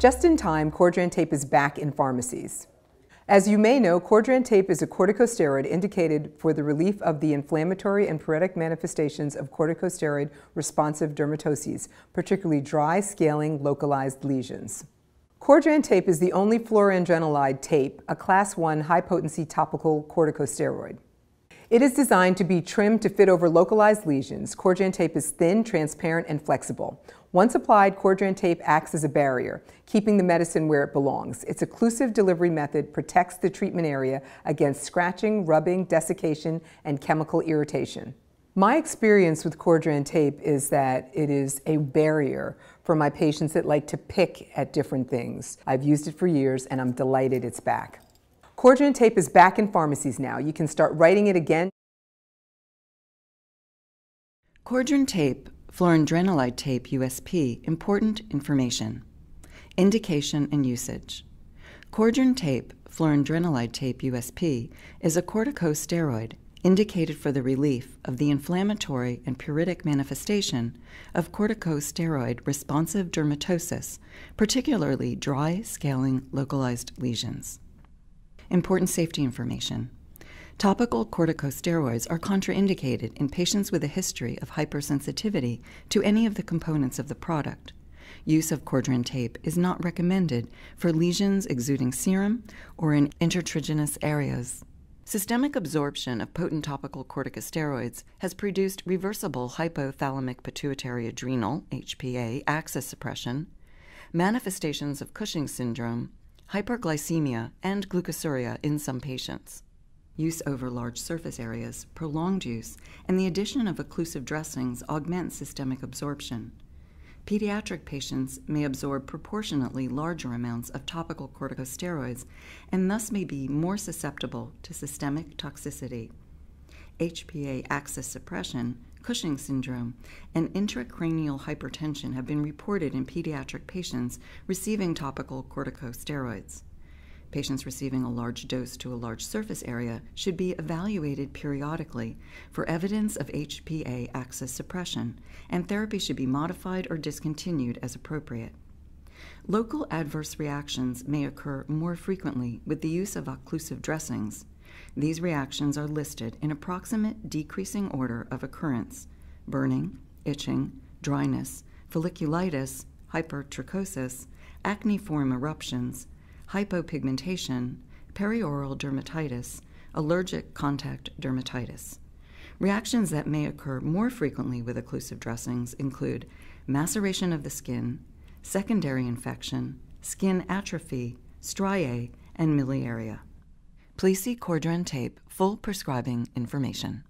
Just in time, Cordran Tape is back in pharmacies. As you may know, Cordran Tape is a corticosteroid indicated for the relief of the inflammatory and pruritic manifestations of corticosteroid-responsive dermatoses, particularly dry, scaling, localized lesions. Cordran Tape is the only flurandrenolide tape, a Class I high-potency topical corticosteroid. It is designed to be trimmed to fit over localized lesions. Cordran Tape is thin, transparent, and flexible. Once applied, Cordran Tape acts as a barrier, keeping the medicine where it belongs. Its occlusive delivery method protects the treatment area against scratching, rubbing, desiccation, and chemical irritation. My experience with Cordran Tape is that it is a barrier for my patients that like to pick at different things. I've used it for years, and I'm delighted it's back. Cordran Tape is back in pharmacies now. You can start writing it again. Cordran Tape, flurandrenolide tape USP, important information. Indication and usage. Cordran Tape, flurandrenolide tape USP, is a corticosteroid indicated for the relief of the inflammatory and pruritic manifestation of corticosteroid-responsive dermatosis, particularly dry, scaling, localized lesions. Important safety information. Topical corticosteroids are contraindicated in patients with a history of hypersensitivity to any of the components of the product. Use of Cordran Tape is not recommended for lesions exuding serum or in intertriginous areas. Systemic absorption of potent topical corticosteroids has produced reversible hypothalamic pituitary adrenal (HPA) axis suppression, manifestations of Cushing syndrome, hyperglycemia, and glucosuria in some patients. Use over large surface areas, prolonged use, and the addition of occlusive dressings augments systemic absorption. Pediatric patients may absorb proportionately larger amounts of topical corticosteroids and thus may be more susceptible to systemic toxicity. HPA axis suppression, Cushing syndrome, and intracranial hypertension have been reported in pediatric patients receiving topical corticosteroids. Patients receiving a large dose to a large surface area should be evaluated periodically for evidence of HPA axis suppression, and therapy should be modified or discontinued as appropriate. Local adverse reactions may occur more frequently with the use of occlusive dressings. These reactions are listed in approximate decreasing order of occurrence: burning, itching, dryness, folliculitis, hypertrichosis, acneiform eruptions, hypopigmentation, perioral dermatitis, allergic contact dermatitis. Reactions that may occur more frequently with occlusive dressings include maceration of the skin, secondary infection, skin atrophy, stria, and miliaria. Please see Cordran Tape full prescribing information.